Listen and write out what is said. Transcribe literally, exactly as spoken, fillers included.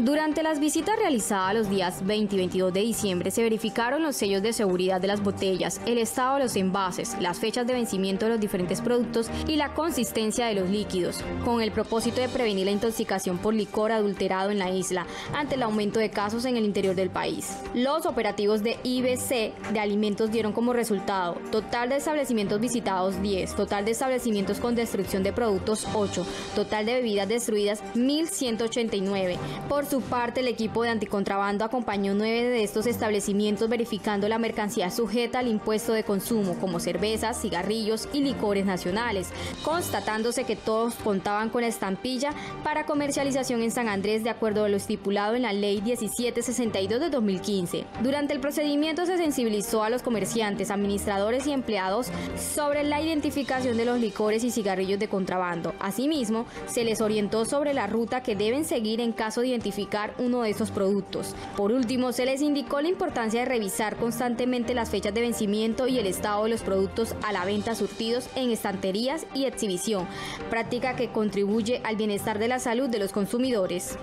Durante las visitas realizadas los días veinte y veintidós de diciembre se verificaron los sellos de seguridad de las botellas, el estado de los envases, las fechas de vencimiento de los diferentes productos y la consistencia de los líquidos, con el propósito de prevenir la intoxicación por licor adulterado en la isla ante el aumento de casos en el interior del país. Los operativos de I B C de alimentos dieron como resultado total de establecimientos visitados diez, total de establecimientos con destrucción de productos ocho, total de bebidas destruidas mil ciento ochenta y nueve. Por su parte, el equipo de anticontrabando acompañó nueve de estos establecimientos verificando la mercancía sujeta al impuesto de consumo, como cervezas, cigarrillos y licores nacionales, constatándose que todos contaban con la estampilla para comercialización en San Andrés de acuerdo a lo estipulado en la Ley diecisiete sesenta y dos de dos mil quince. Durante el procedimiento se sensibilizó a los comerciantes, administradores y empleados sobre la identificación de los licores y cigarrillos de contrabando. Asimismo, se les orientó sobre la ruta que deben seguir en caso de identificar uno de estos productos. Por último, se les indicó la importancia de revisar constantemente las fechas de vencimiento y el estado de los productos a la venta surtidos en estanterías y exhibición, práctica que contribuye al bienestar de la salud de los consumidores.